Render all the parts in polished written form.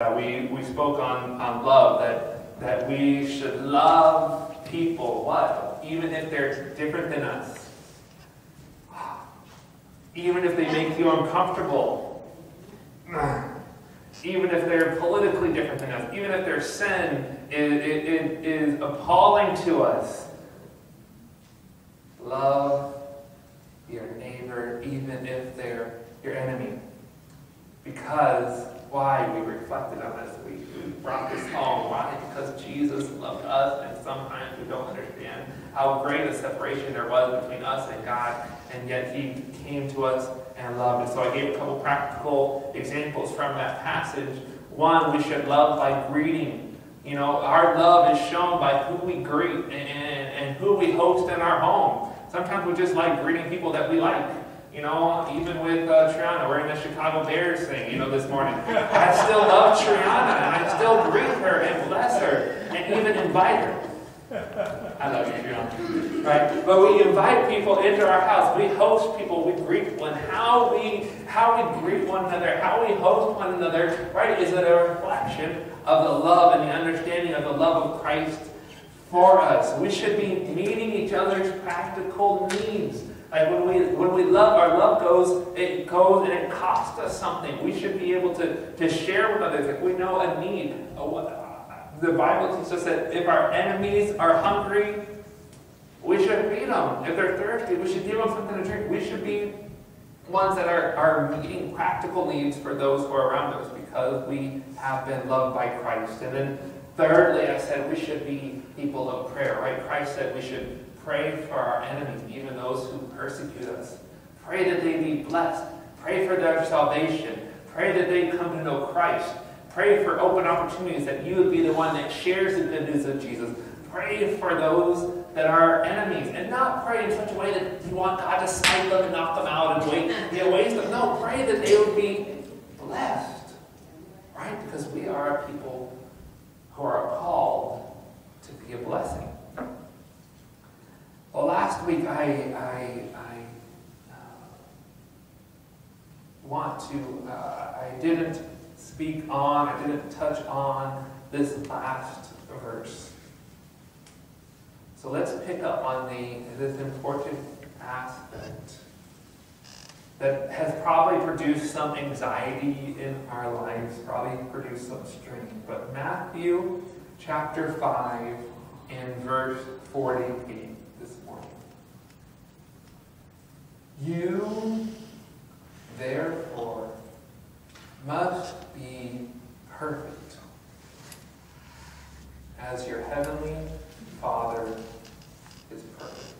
We spoke on love, that we should love people, what? Even if they're different than us. Even if they make you uncomfortable. Even if they're politically different than us. Even if their sin is appalling to us. Love your neighbor, even if they're your enemy. Because... why? We reflected on this. We brought this home. Why? Because Jesus loved us, and sometimes we don't understand how great a separation there was between us and God, and yet He came to us and loved us. So I gave a couple practical examples from that passage. One, we should love by greeting. You know, our love is shown by who we greet and who we host in our home. Sometimes we just like greeting people that we like. You know, even with Triana, we're in the Chicago Bears thing, you know, this morning. I still love Triana, and I still greet her and bless her, and even invite her. I love you, Triana. Right? But we invite people into our house. We host people. We greet people. And how we greet one another, how we host one another, right, is a reflection of the love and the understanding of the love of Christ for us. We should be meeting each other's practical needs. Like when we love, our love goes and it costs us something. We should be able to share with others. If we know a need, the Bible teaches us that if our enemies are hungry, we should feed them. If they're thirsty, we should give them something to drink. We should be ones that are meeting practical needs for those who are around us because we have been loved by Christ. And then thirdly, I said we should be people of prayer, right? Christ said we should pray for our enemies, even those who persecute us. Pray that they be blessed. Pray for their salvation. Pray that they come to know Christ. Pray for open opportunities, that you would be the one that shares the good news of Jesus. Pray for those that are enemies. And not pray in such a way that you want God to smite them and knock them out and waste them. No, pray that they would be blessed. Right? Because we are people who are called to be a blessing. Well, last week I didn't speak on, I didn't touch on this last verse. So let's pick up on this important aspect that has probably produced some anxiety in our lives, probably produced some strain. But Matthew chapter 5 and verse 48. You, therefore, must be perfect, as your heavenly Father is perfect.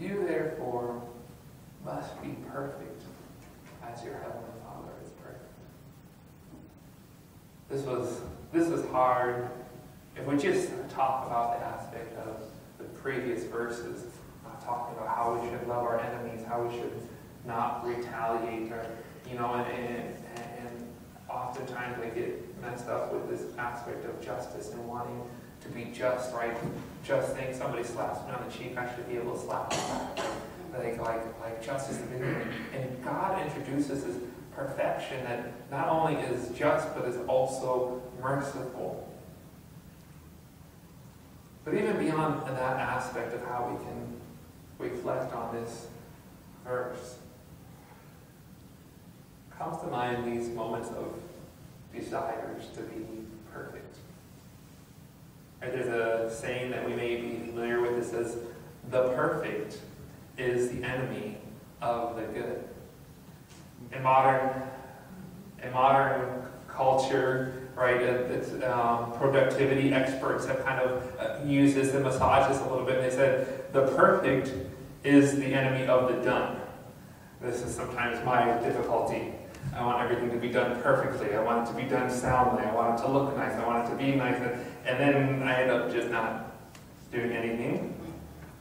You, therefore, must be perfect, as your heavenly Father is perfect. This was hard. If we just talk about the aspect of the previous verses, talking about how we should love our enemies, how we should not retaliate, or, you know, and oftentimes we get messed up with this aspect of justice and wanting to be just, right? Just saying somebody slaps me on the cheek, I should be able to slap them back. Like justice is bigger. And God introduces this perfection that not only is just, but is also merciful. But even beyond that aspect of how we can reflect on this verse, comes to mind these moments of desires to be perfect. Right, there's a saying that we may be familiar with. It says, "The perfect is the enemy of the good." In modern culture, right, it's, productivity experts have kind of used this and massaged this a little bit, and they said, the perfect is the enemy of the done. This is sometimes my difficulty. I want everything to be done perfectly. I want it to be done soundly. I want it to look nice. I want it to be nice. And then I end up just not doing anything.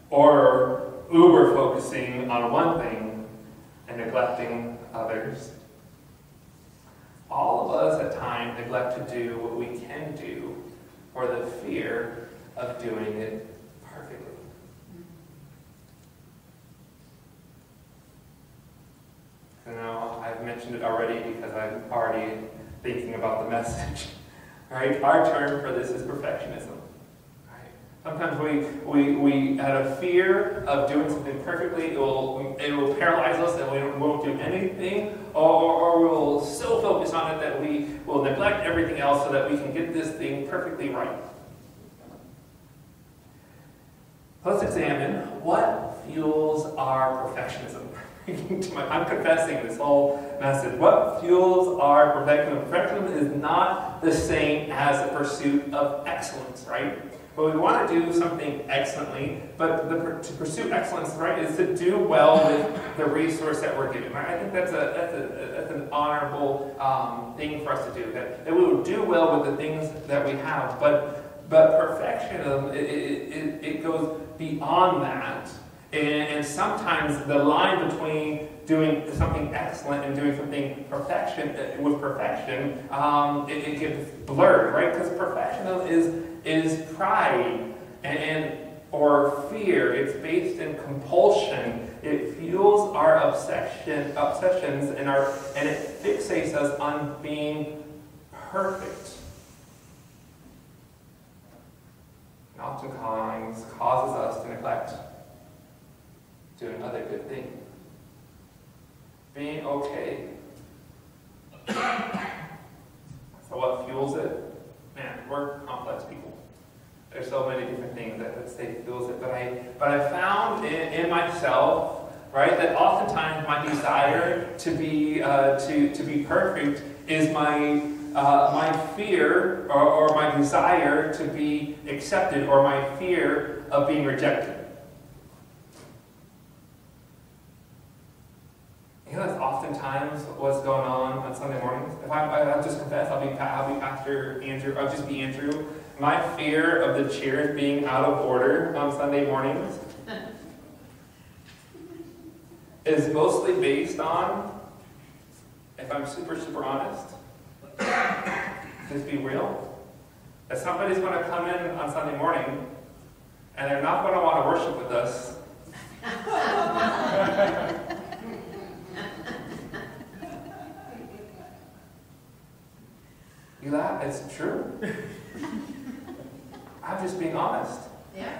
Or uber-focusing on one thing and neglecting others. All of us at times neglect to do what we can do for the fear of doing it perfectly. mentioned it already because I'm already thinking about the message. Right? Our term for this is perfectionism. Right? Sometimes we out of fear of doing something perfectly, it will paralyze us and we won't do anything, or we'll so focus on it that we will neglect everything else so that we can get this thing perfectly right. Let's examine what fuels our perfectionism. I'm confessing this whole message. What fuels our perfectionism? Perfectionism is not the same as the pursuit of excellence, right? But we want to do something excellently, but to pursue excellence, right, is to do well with the resource that we're given. I think that's an honorable thing for us to do, that we will do well with the things that we have. But perfectionism, it goes beyond that. And sometimes the line between doing something excellent and doing something perfection, it gets blurred, right? Because perfectionism is pride or fear. It's based in compulsion. It fuels our obsessions, and it fixates us on being perfect. And oftentimes causes us to neglect doing other good things. Being okay. So what fuels it? Man, we're complex people. There's so many different things that would say fuels it. But I found in myself, right, that oftentimes my desire to be perfect is my fear or my desire to be accepted or my fear of being rejected. You know, that's oftentimes what's going on Sunday mornings. If I'll just confess, I'll be Pastor Andrew. I'll just be Andrew. My fear of the chairs being out of order on Sunday mornings is mostly based on, if I'm super honest, just be real, that somebody's going to come in on Sunday morning and they're not going to want to worship with us. You laugh, it's true. I'm just being honest. Yeah.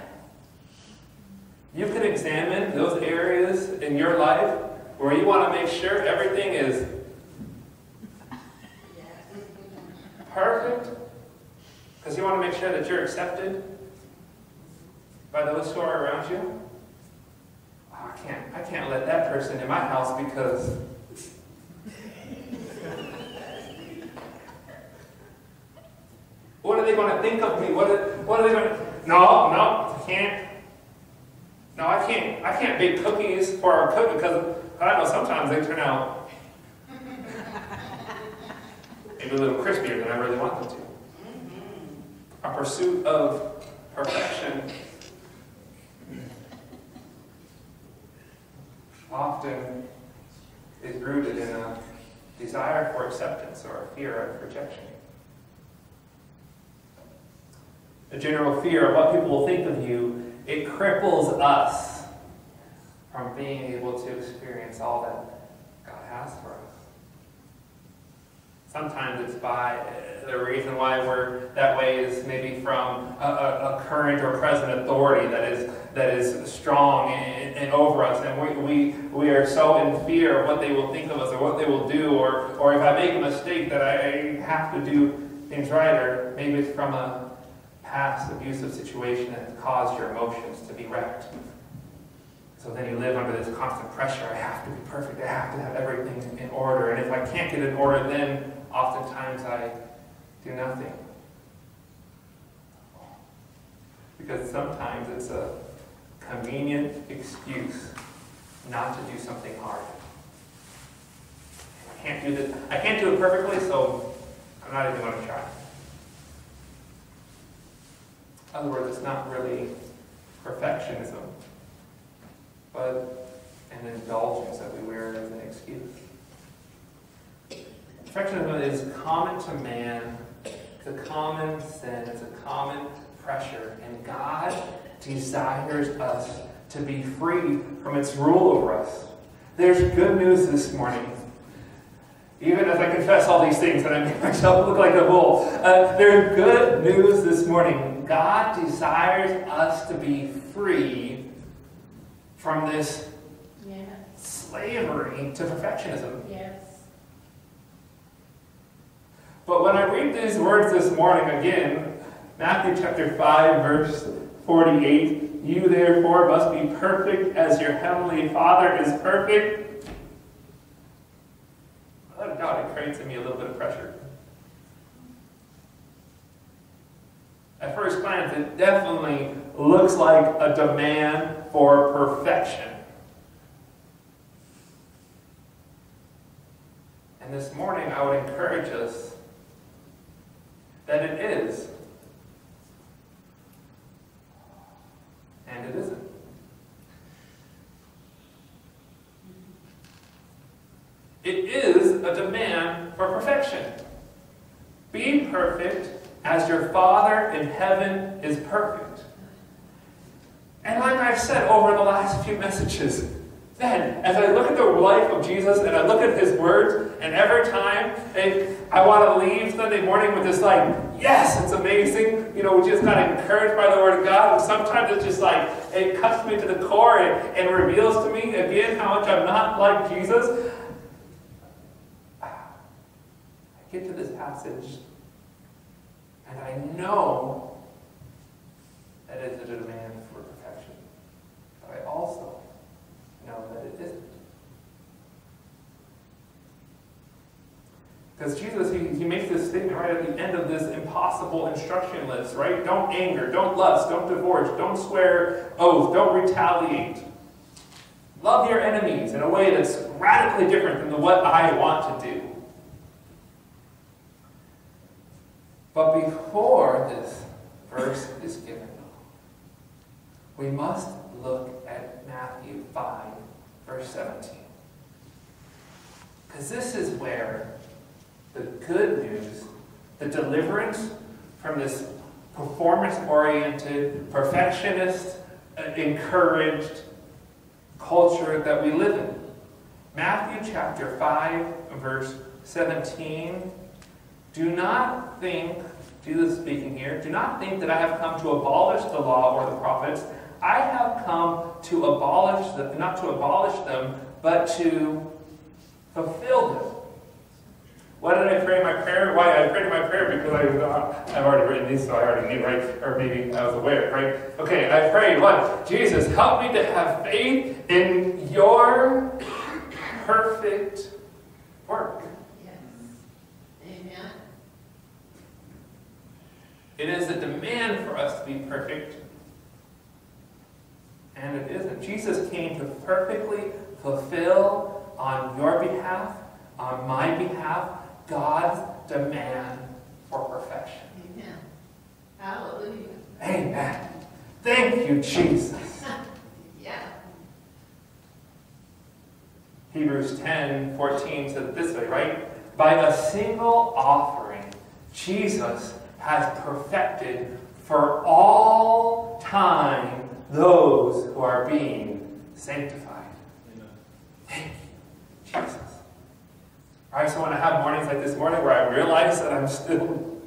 You can examine those areas in your life where you want to make sure everything is perfect, because you want to make sure that you're accepted by those who are around you. Oh, I can't let that person in my house because. What are they going to think of me? What are they going to... No, I can't. No, I can't bake cookies for our cook because, I don't know, sometimes they turn out maybe a little crispier than I really want them to. A pursuit of perfection often is rooted in a desire for acceptance or a fear of rejection. The general fear of what people will think of you, it cripples us from being able to experience all that God has for us. Sometimes it's by the reason why we're that way is maybe from a current or present authority that is strong and over us, and we are so in fear of what they will think of us or what they will do, or if I make a mistake that I have to do things right, or maybe it's from a past abusive situation that has caused your emotions to be wrecked. So then you live under this constant pressure. I have to be perfect. I have to have everything in order. And if I can't get in order, then oftentimes I do nothing. Because sometimes it's a convenient excuse not to do something hard. I can't do this. I can't do it perfectly, so I'm not even going to try. In other words, it's not really perfectionism, but an indulgence that we wear as an excuse. Perfectionism is common to man, it's a common sin, it's a common pressure, and God desires us to be free from its rule over us. There's good news this morning. Even as I confess all these things and I make myself look like a bull. There's good news this morning. God desires us to be free from this slavery to perfectionism. Yes. But when I read these words this morning again, Matthew chapter 5, verse 48, you therefore must be perfect as your heavenly Father is perfect. Without a doubt, it creates in me a little bit of pressure. At first glance, it definitely looks like a demand for perfection. And this morning, I would encourage us that it is. And it isn't. It is a demand for perfection. Be perfect as your Father in heaven is perfect. And like I've said over the last few messages, then, as I look at the life of Jesus and I look at his words, and every time I want to leave Sunday morning with this like, yes, it's amazing. You know, we just got encouraged by the Word of God. And sometimes it's just like, it cuts me to the core and reveals to me again how much I'm not like Jesus. I get to this passage and I know that it's a demand for perfection. But I also know that it isn't. Because Jesus, he makes this statement right at the end of this impossible instruction list, right? Don't anger, don't lust, don't divorce, don't swear oath, don't retaliate. Love your enemies in a way that's radically different than what I want to do. But before this verse is given, we must look at Matthew 5, verse 17. Because this is where the good news, the deliverance from this performance-oriented, perfectionist, encouraged culture that we live in. Matthew chapter 5, verse 17. Do not think, Jesus speaking here, do not think that I have come to abolish the law or the prophets. I have come to abolish them, not to abolish them, but to fulfill them. Why did I pray in my prayer? Why I prayed in my prayer because I've already written these, so I already knew, right? Or maybe I was aware, right? Okay, I prayed, what? Jesus, help me to have faith in your perfect work. Yes. Amen. It is a demand for us to be perfect. And it isn't. Jesus came to perfectly fulfill on your behalf, on my behalf, God's demand for perfection. Amen. Hallelujah. Amen. Thank you, Jesus. Yeah. Hebrews 10:14 said it this way, right? By a single offering, Jesus has perfected for all time those who are being sanctified. Amen. Thank you, Jesus. All right, so when I have mornings like this morning where I realize that I'm still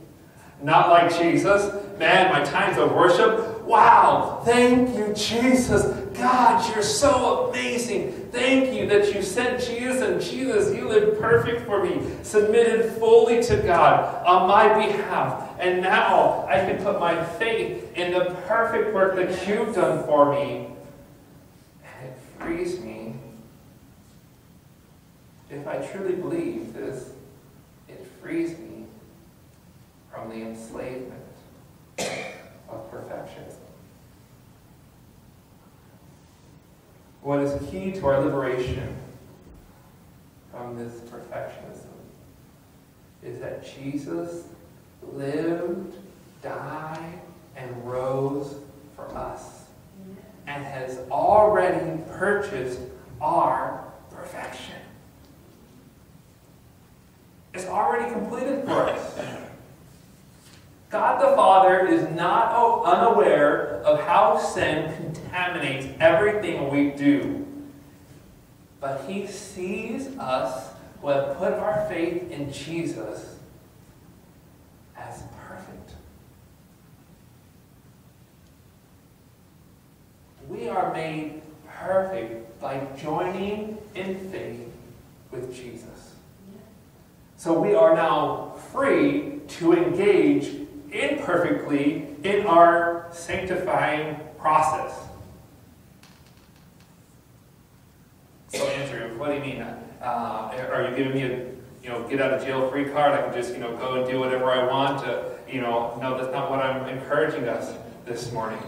not like Jesus, man, my times of worship, wow, thank you, Jesus. God, you're so amazing. Thank you that you sent Jesus, and Jesus, you lived perfect for me, submitted fully to God on my behalf. And now I can put my faith in the perfect work that you've done for me. And it frees me. If I truly believe this, it frees me from the enslavement of perfectionism. What is key to our liberation from this perfectionism is that Jesus lived, died, and rose for us, and has already purchased our perfection. It's already completed for us. God the Father is not unaware of how sin contaminates everything we do, but he sees us who have put our faith in Jesus as perfect. We are made perfect by joining in faith with Jesus. So we are now free to engage imperfectly in our sanctifying process. So Andrew, what do you mean? Are you giving me a get out of jail free card? I can just go and do whatever I want. No, that's not what I'm encouraging us this morning.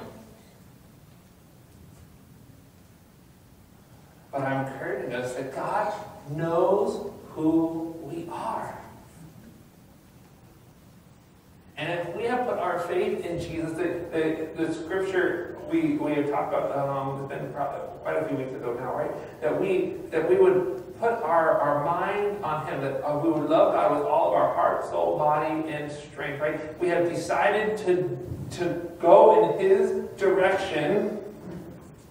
But I'm encouraging us that God knows who we are. And if we have put our faith in Jesus, the scripture we have talked about, it's been quite a few weeks ago now, right? That we would put our mind on Him, that we would love God with all of our heart, soul, body, and strength, right? We have decided to go in His direction.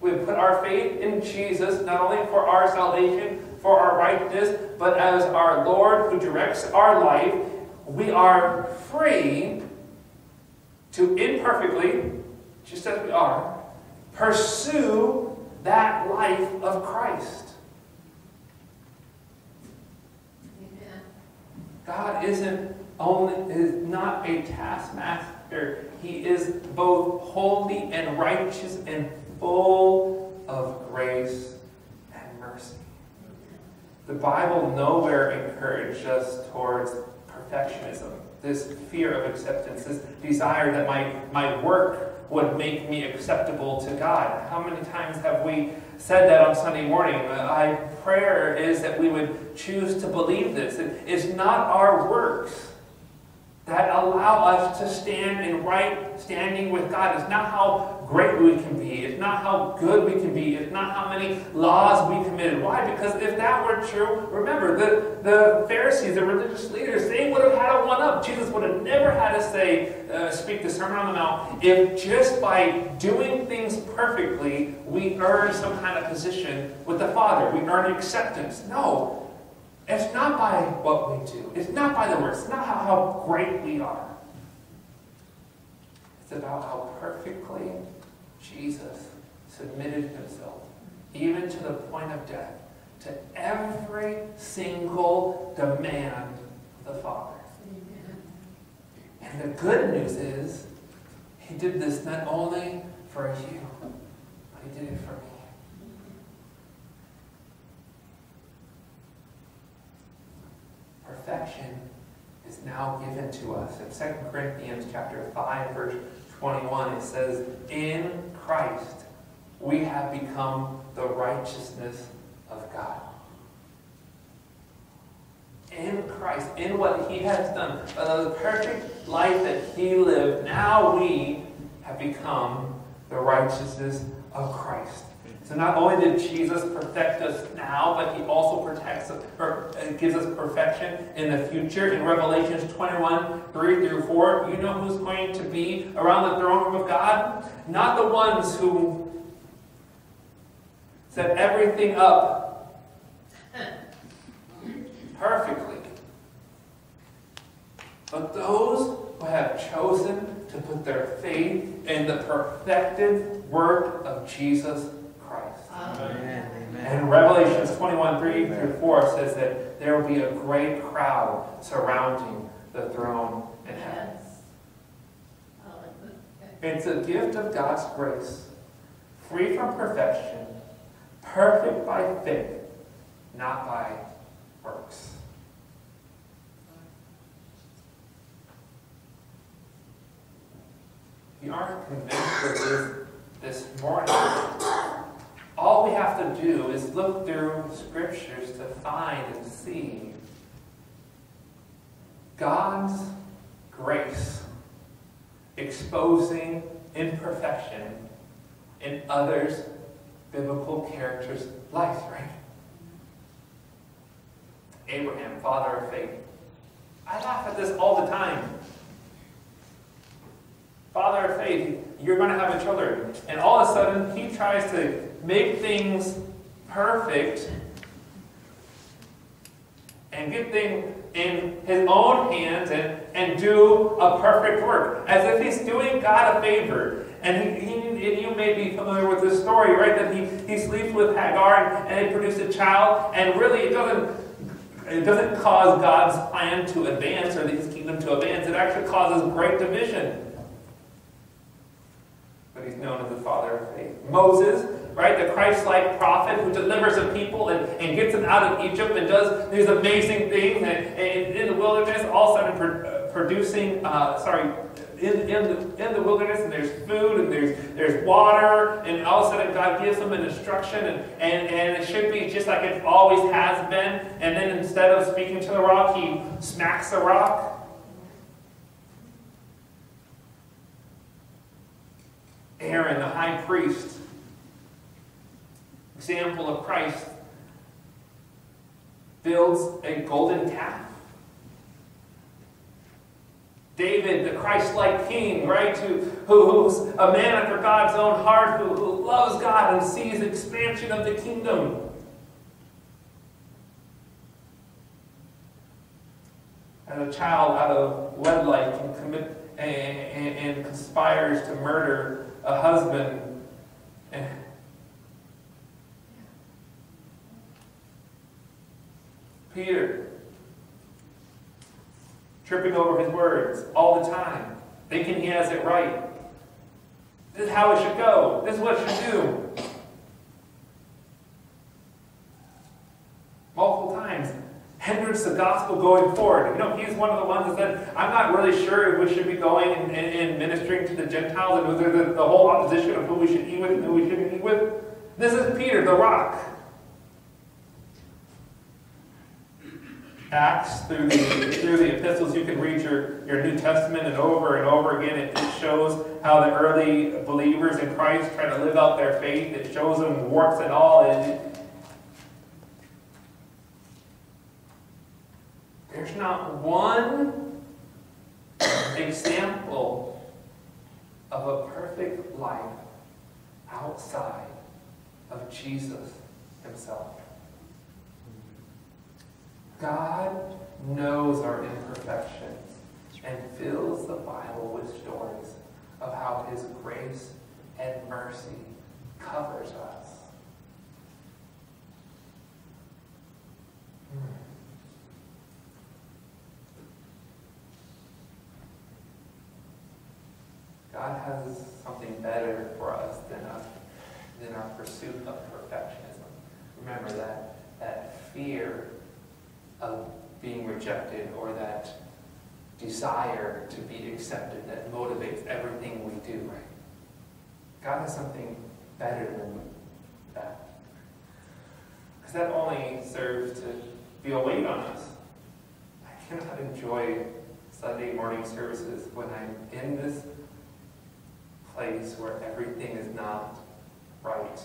We have put our faith in Jesus, not only for our salvation, for our righteousness, but as our Lord who directs our life. We are free to imperfectly, just as we are, pursue that life of Christ. Amen. God is not a taskmaster. He is both holy and righteous and full of grace and mercy. The Bible nowhere encourages us towards perfectionism, this fear of acceptance, this desire that my work would make me acceptable to God. How many times have we said that on Sunday morning? My prayer is that we would choose to believe this. It's not our works that allow us to stand in right standing with God. It's not how great we can be. It's not how good we can be. It's not how many laws we committed. Why? Because if that were true, remember, the Pharisees, the religious leaders, they would have had a one-up. Jesus would have never had to speak the Sermon on the Mount if just by doing things perfectly, we earn some kind of position with the Father. We earn acceptance. No. It's not by what we do. It's not by the words. It's not how great we are. It's about how perfectly Jesus submitted Himself, even to the point of death, to every single demand of the Father. Amen. And the good news is, He did this not only for you, but He did it for me. Perfection is now given to us. In 2 Corinthians chapter 5, verse 21, it says, "In Christ we have become the righteousness of God." In Christ, in what He has done, the perfect life that He lived, now we have become the righteousness of Christ. So not only did Jesus perfect us now, but He also protects us, or gives us perfection in the future. In Revelations 21:3-4, you know who's going to be around the throne room of God? Not the ones who set everything up perfectly, but those who have chosen to put their faith in the perfected work of Jesus Christ. Amen. And Revelations 21:3-4 says that there will be a great crowd surrounding the throne in heaven. It's a gift of God's grace, free from perfection, perfect by faith, not by works. If you aren't convinced of this morning, all we have to do is look through scriptures to find and see God's grace exposing imperfection in others' biblical characters' lives, right? Abraham, father of faith. I laugh at this all the time. Father of faith, you're going to have children. And all of a sudden, he tries to make things perfect. and get things in his own hands and do a perfect work, as if he's doing God a favor. And you may be familiar with this story, right? That he sleeps with Hagar and they produce a child, and really it doesn't cause God's plan to advance or his kingdom to advance. It actually causes great division. But he's known as the father of faith. Moses, right, the Christ-like prophet who delivers the people and gets them out of Egypt and does these amazing things and in the wilderness, all of a sudden in the wilderness, and there's food and there's water, and all of a sudden God gives them an instruction, and it should be just like it always has been, and then instead of speaking to the rock, he smacks the rock. Aaron, the high priest, example of Christ, builds a golden calf. David, the Christ-like king, right, who's a man after God's own heart, who loves God and sees expansion of the kingdom. As a child out of wedlock and conspires to murder a husband. Peter, tripping over his words all the time, thinking he has it right. This is how it should go. This is what it should do. Multiple times, hinders the gospel going forward. You know, he's one of the ones that said, I'm not really sure if we should be going and ministering to the Gentiles, and was there the whole opposition of who we should eat with and who we shouldn't eat with. This is Peter, the rock. Acts, through the epistles, you can read your New Testament, and over again it shows how the early believers in Christ try to live out their faith. It shows them warts and all. There's not one example of a perfect life outside of Jesus himself. God knows our imperfections and fills the Bible with stories of how his grace and mercy covers us. God has something better for us than our pursuit of perfectionism. Remember that fear of being rejected, or that desire to be accepted that motivates everything we do, right? God has something better than that. Because that only serves to be a weight on us. I cannot enjoy Sunday morning services when I'm in this place where everything is not right.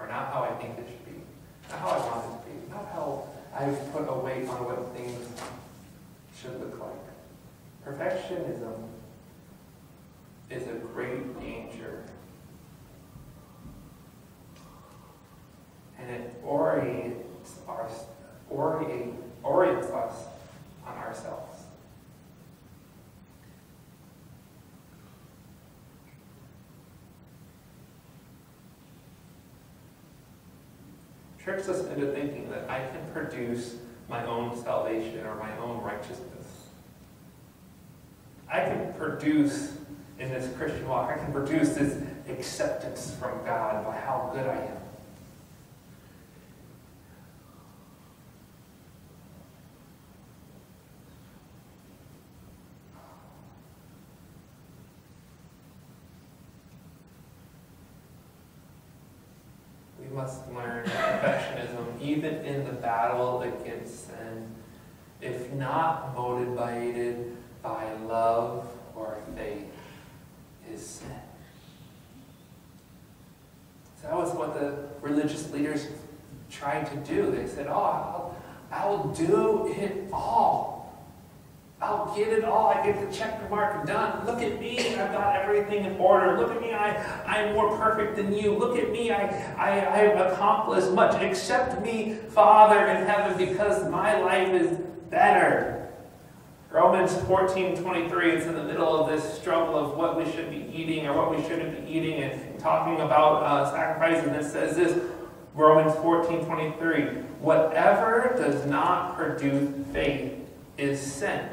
Or not how I think it should be. Not how I want it to be, not how I've put a weight on what things should look like. Perfectionism is a great danger. And it orients us on ourselves. Tricks us into thinking that I can produce my own salvation or my own righteousness. I can produce in this Christian walk, I can produce this acceptance from God by how good I am. We must learn perfectionism, even in the battle against sin, if not motivated by love or faith, is sin. So that was what the religious leaders tried to do. They said, oh, I'll do it all. I'll get it all. I get the check mark done. Look at me. I've got everything in order. Look at me. I'm more perfect than you. Look at me. I've accomplished much. Accept me, Father, in heaven, because my life is better. Romans 14:23 is in the middle of this struggle of what we should be eating or what we shouldn't be eating and talking about sacrifice. And it says this, Romans 14:23, whatever does not produce faith is sin.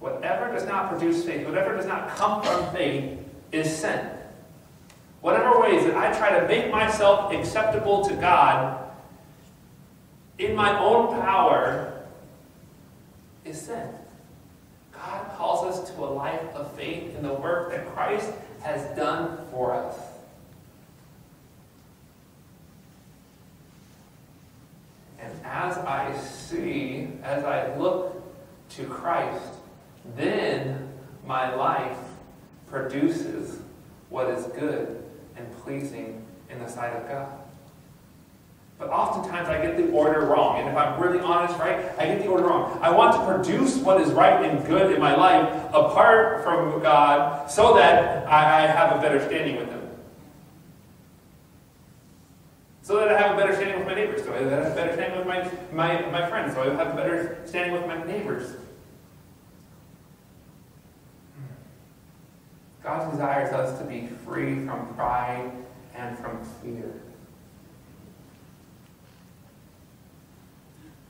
Whatever does not produce faith, whatever does not come from faith, is sin. Whatever ways that I try to make myself acceptable to God in my own power is sin. God calls us to a life of faith in the work that Christ has done for us. And as I look to Christ, then my life produces what is good and pleasing in the sight of God. But oftentimes I get the order wrong. And if I'm really honest, right, I get the order wrong. I want to produce what is right and good in my life apart from God so that I have a better standing with Him. So that I have a better standing with my neighbors. So that I have a better standing with my friends. So I have a better standing with my neighbors. God desires us to be free from pride and from fear.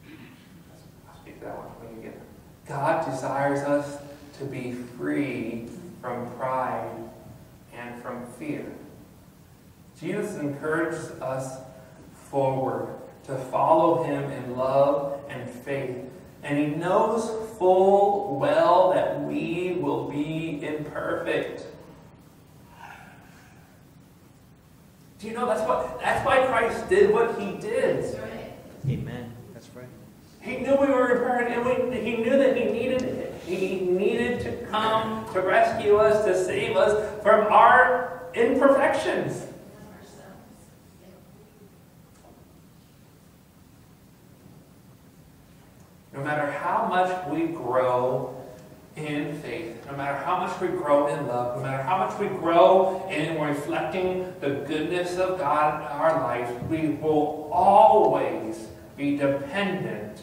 I'll speak that one again. God desires us to be free from pride and from fear. Jesus encourages us forward to follow Him in love and faith. And He knows full well that we will be imperfect. Do you know that's why Christ did what He did? That's right. Amen. That's right. He knew we were imperfect, and He knew that He needed to come to rescue us, to save us from our imperfections. No matter how much we grow in faith, no matter how much we grow in love, no matter how much we grow in reflecting the goodness of God in our life, we will always be dependent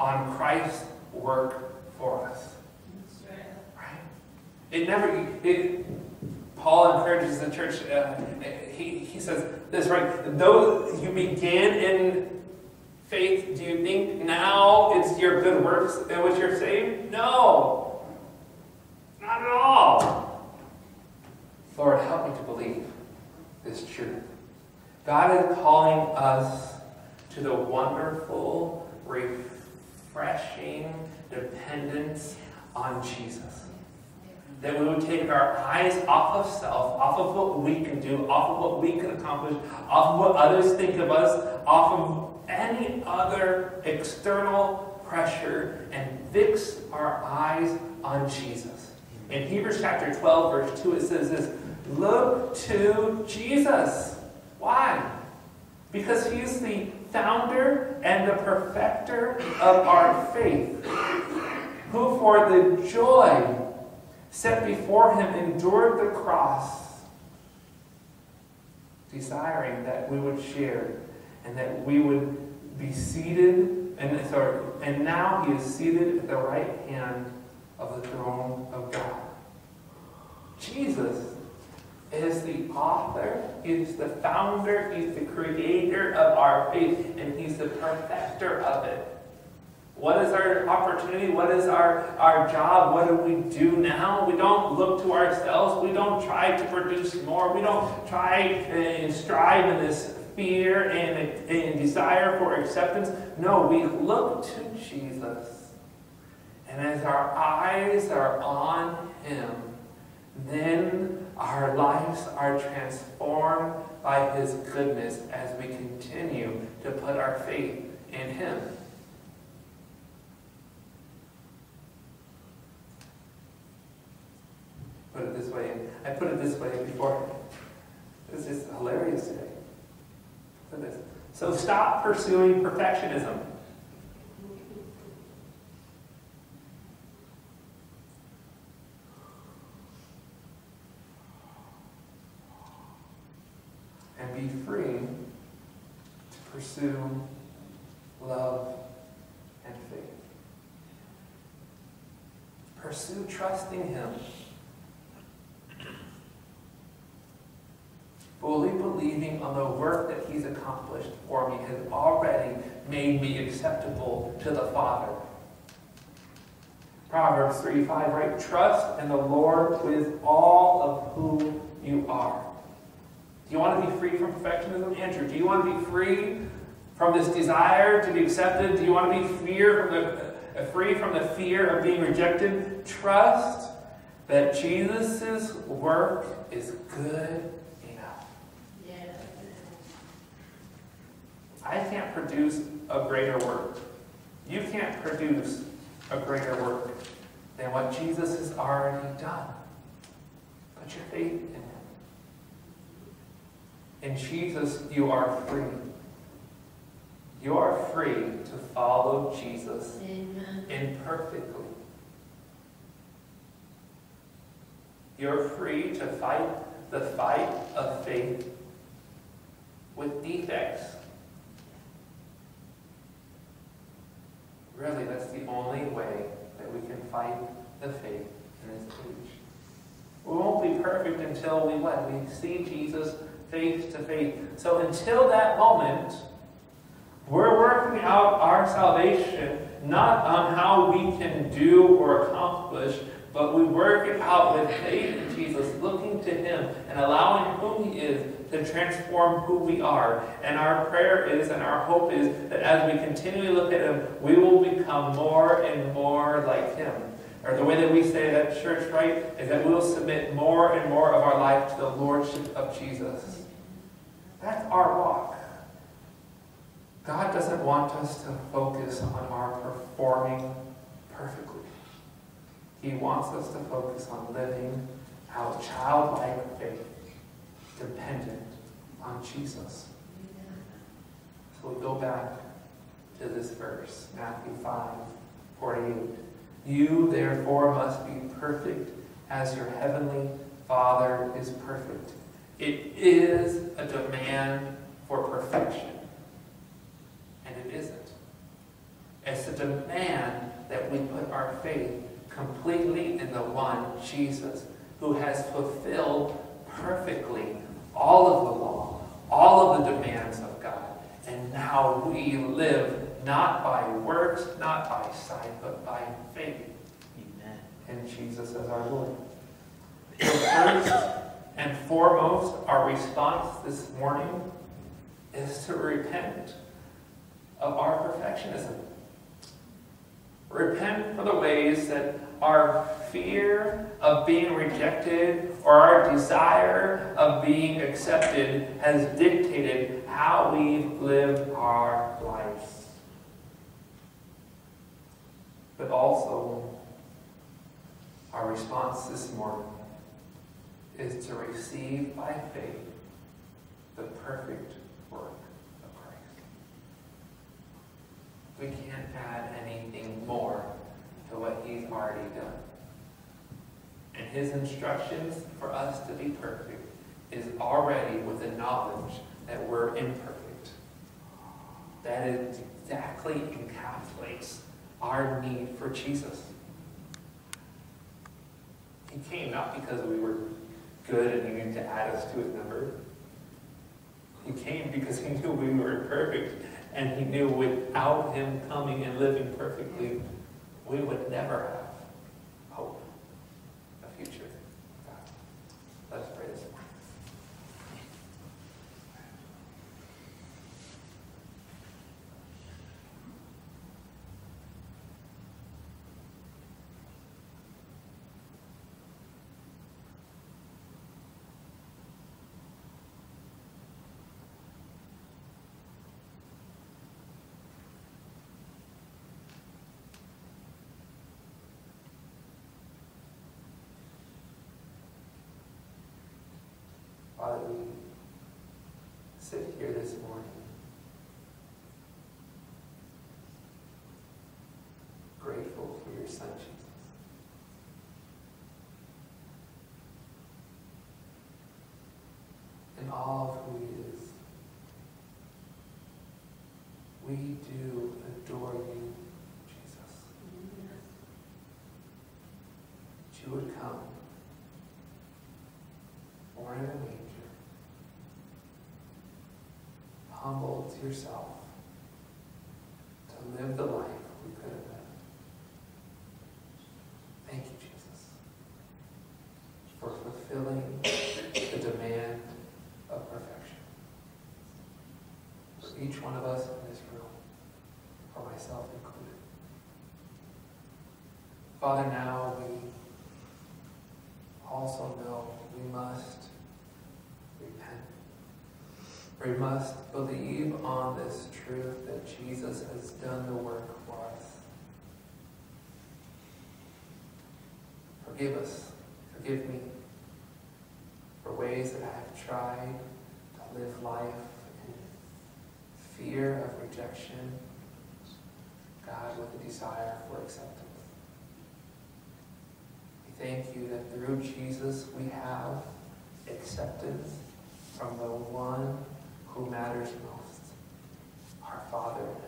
on Christ's work for us. Right? Paul encourages the church, he says this, right? Though you began in faith, do you think now it's your good works in which you're saved? No. Not at all. Lord, help me to believe this truth. God is calling us to the wonderful, refreshing dependence on Jesus. That we would take our eyes off of self, off of what we can do, off of what we can accomplish, off of what others think of us, off of any other external pressure, and fix our eyes on Jesus. In Hebrews chapter 12, verse 2, it says this, look to Jesus. Why? Because He is the founder and the perfecter of our faith, who for the joy set before Him endured the cross, desiring that we would share and that we would be seated, and now He is seated at the right hand of the throne of God. Jesus is the author, He is the founder, He's the creator of our faith, and He's the perfecter of it. What is our opportunity? What is our job? What do we do now? We don't look to ourselves. We don't try to produce more. We don't try and strive in this fear and desire for acceptance. No, we look to Jesus. And as our eyes are on Him, then our lives are transformed by His goodness as we continue to put our faith in Him. Put it this way. I put it this way before. This is hilarious today. So stop pursuing perfectionism. be free to pursue love and faith. Pursue trusting Him. Fully believing on the work that He's accomplished for me has already made me acceptable to the Father. Proverbs 3:5, right? Trust in the Lord with all of who you are. Do you want to be free from perfectionism? Andrew, do you want to be free from this desire to be accepted? Do you want to be free from the fear of being rejected? Trust that Jesus' work is good enough. Yeah. I can't produce a greater work. You can't produce a greater work than what Jesus has already done. Put your faith in Him. In Jesus, you are free. You are free to follow Jesus. Amen. Imperfectly. You're free to fight the fight of faith with defects. Really, that's the only way that we can fight the faith in this age. We won't be perfect until we see Jesus face to face. So until that moment, we're working out our salvation not on how we can do or accomplish, but we work it out with faith in Jesus, looking to Him and allowing whom He is to transform who we are. And our prayer is, and our hope is, that as we continually look at Him, we will become more and more like Him. Or the way that we say that at church, right, is that we will submit more and more of our life to the Lordship of Jesus. That's our walk. God doesn't want us to focus on our performing perfectly. He wants us to focus on living out childlike faith, dependent on Jesus. So we go back to this verse, Matthew 5:48. You therefore must be perfect as your heavenly Father is perfect. It is a demand for perfection. And it isn't. It's a demand that we put our faith completely in the one, Jesus, who has fulfilled perfectly all of the law, all of the demands of God. And now we live not by works, not by sight, but by faith. Amen. And Jesus as our Lord. So first and foremost, our response this morning is to repent of our perfectionism. Repent for the ways that our fear of being rejected or our desire of being accepted has dictated how we've lived our lives. But also, our response this morning is to receive by faith the perfect work of Christ. We can't add anything more to what He's already done. And His instructions for us to be perfect is already with the knowledge that we're imperfect. That exactly encapsulates our need for Jesus. He came not because we were good and He needed to add us to His number. He came because He knew we were imperfect, and He knew without Him coming and living perfectly, we would never have hope, a future. Let's pray this morning. Father, we sit here this morning, grateful for your Son, Jesus. And all of who He is. We do adore you, Jesus. That you would come, born in a manger, humble to yourself, to live the life we could have lived. Thank you, Jesus, for fulfilling the demand of perfection. For each one of us in this room, for myself included. Father, now we also know we must repent. We must believe on this truth that Jesus has done the work for us. Forgive us, forgive me, for ways that I have tried to live life in fear of rejection, God, with a desire for acceptance. We thank you that through Jesus we have acceptance from the one who matters most, our Father in heaven.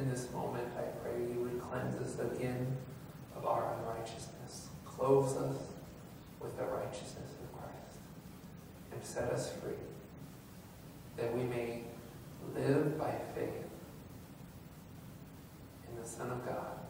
In this moment, I pray you would cleanse us again of our unrighteousness, clothe us with the righteousness of Christ, and set us free, that we may live by faith in the Son of God,